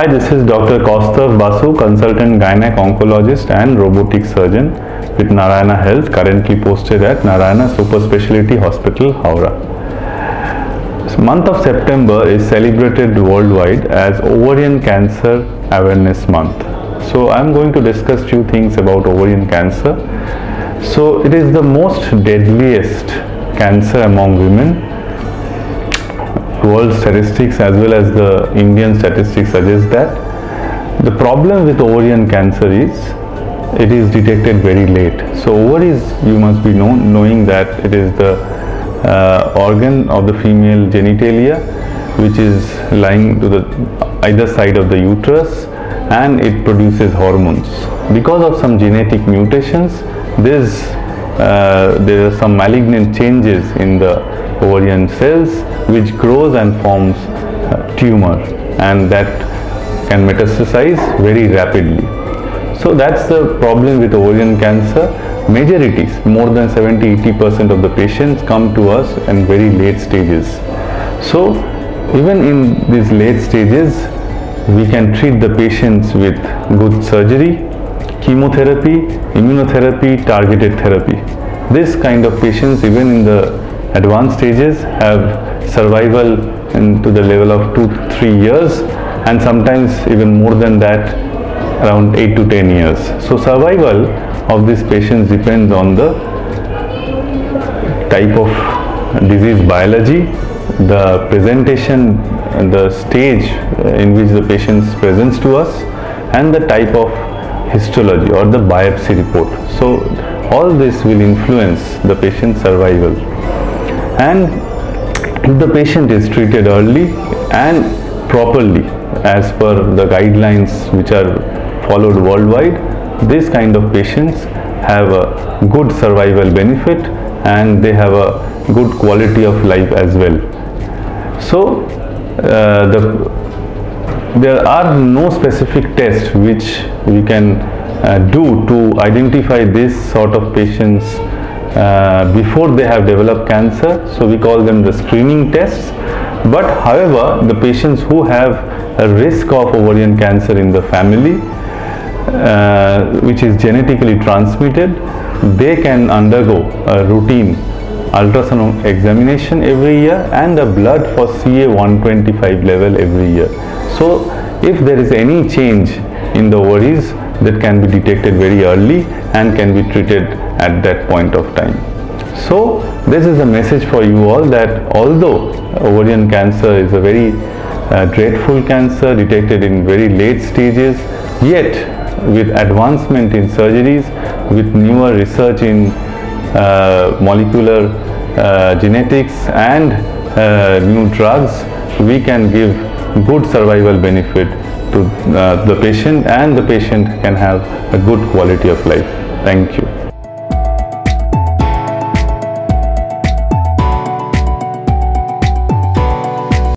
Hi, this is Dr. Kaustav Basu, Consultant Gynec Oncologist and Robotic Surgeon with Narayana Health, currently posted at Narayana Super Speciality Hospital, Howrah. This month of September is celebrated worldwide as Ovarian Cancer Awareness Month. So I am going to discuss few things about ovarian cancer. So it is the most deadliest cancer among women. World statistics as well as the Indian statistics suggest that the problem with ovarian cancer is it is detected very late. So ovaries, you must be knowing that it is the organ of the female genitalia, which is lying to the either side of the uterus, and it produces hormones. Because of some genetic mutations, there are some malignant changes in the ovarian cells which grows and forms a tumor, and that can metastasize very rapidly. So that's the problem with ovarian cancer. Majorities, more than 70-80% of the patients come to us in very late stages. So even in these late stages, we can treat the patients with good surgery, chemotherapy, immunotherapy, targeted therapy. This kind of patients, even in the advanced stages, have survival into the level of 2-3 years, and sometimes even more than that, around 8 to 10 years. So survival of these patients depends on the type of disease biology, the presentation, the stage in which the patient presents to us, and the type of histology or the biopsy report. So all this will influence the patient's survival. And if the patient is treated early and properly as per the guidelines which are followed worldwide, this kind of patients have a good survival benefit, and they have a good quality of life as well. So there are no specific tests which we can do to identify this sort of patients before they have developed cancer. So we call them the screening tests. But however, the patients who have a risk of ovarian cancer in the family, which is genetically transmitted, they can undergo a routine ultrasound examination every year and a blood for CA 125 level every year. So if there is any change in the ovaries, that can be detected very early and can be treated at that point of time. So this is a message for you all that although ovarian cancer is a very dreadful cancer detected in very late stages, yet with advancement in surgeries, with newer research in molecular genetics and new drugs, we can give good survival benefit to the patient, and the patient can have a good quality of life. Thank you.